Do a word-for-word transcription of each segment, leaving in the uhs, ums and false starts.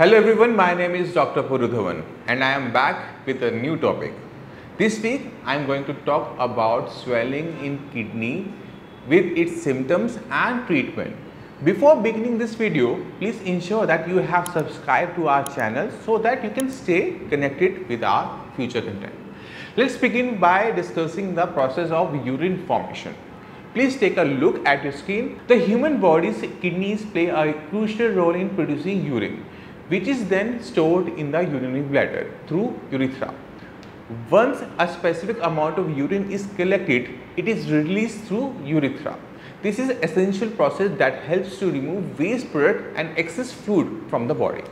Hello everyone, my name is Doctor Puru Dhawan and I am back with a new topic. This week I am going to talk about swelling in kidney with its symptoms and treatment. Before beginning this video, please ensure that you have subscribed to our channel so that you can stay connected with our future content. Let's begin by discussing the process of urine formation. Please take a look at your skin. The human body's kidneys play a crucial role in producing urine, which is then stored in the urinary bladder through urethra. Once a specific amount of urine is collected, it is released through urethra. This is an essential process that helps to remove waste product and excess fluid from the body,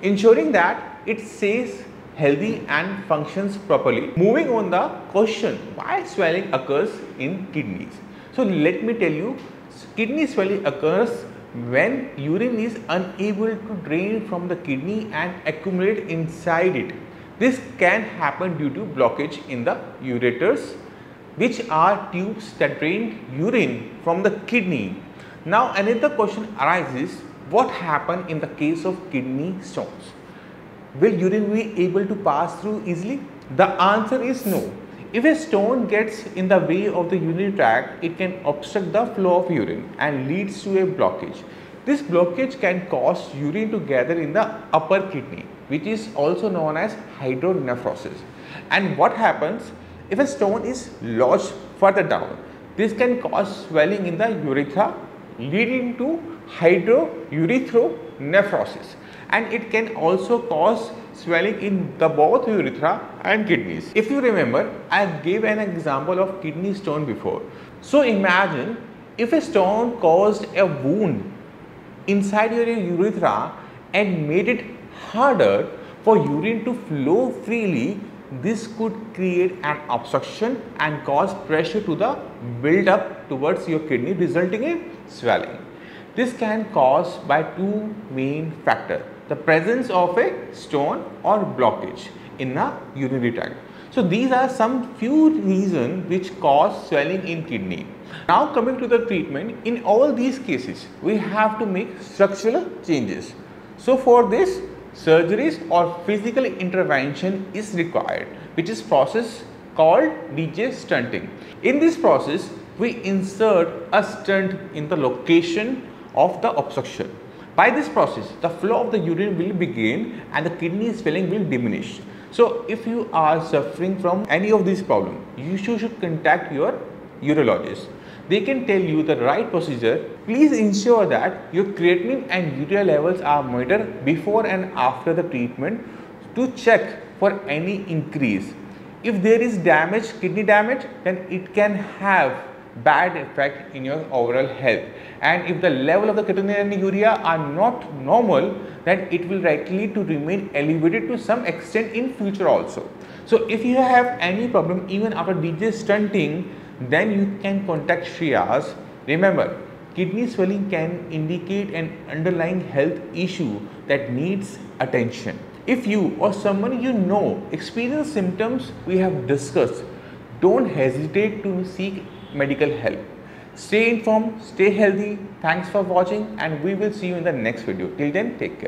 ensuring that it stays healthy and functions properly. Moving on the question, why swelling occurs in kidneys? So let me tell you, kidney swelling occurs when urine is unable to drain from the kidney and accumulate inside it. This can happen due to blockage in the ureters, which are tubes that drain urine from the kidney. Now another question arises, what happens in the case of kidney stones? Will urine be able to pass through easily? The answer is no. If a stone gets in the way of the urinary tract, it can obstruct the flow of urine and leads to a blockage. This blockage can cause urine to gather in the upper kidney, which is also known as hydronephrosis. And what happens if a stone is lodged further down? This can cause swelling in the urethra, leading to hydro urethronephrosis, and it can also cause swelling in the both urethra and kidneys. If you remember, I gave an example of kidney stone before. So imagine if a stone caused a wound inside your urethra and made it harder for urine to flow freely, this could create an obstruction and cause pressure to the build up towards your kidney, resulting in swelling. This can cause by two main factors: the presence of a stone or blockage in a urinary tract. So these are some few reasons which cause swelling in kidney. Now coming to the treatment, in all these cases we have to make structural changes. So for this, surgeries or physical intervention is required, which is process called D J stenting. In this process, we insert a stent in the location of the obstruction. By this process, the flow of the urine will begin and the kidney swelling will diminish. So if you are suffering from any of these problems, you should contact your urologist. They can tell you the right procedure. Please ensure that your creatinine and urea levels are monitored before and after the treatment to check for any increase. If there is damage, kidney damage, then it can have bad effect in your overall health, and if the level of the creatinine and urea are not normal, then it will likely to remain elevated to some extent in future also. So if you have any problem even after D J stenting, then you can contact SRIAAS. Remember, kidney swelling can indicate an underlying health issue that needs attention. If you or someone you know experience symptoms we have discussed, don't hesitate to seek medical help. Stay informed, stay healthy. Thanks for watching, and we will see you in the next video. Till then, take care.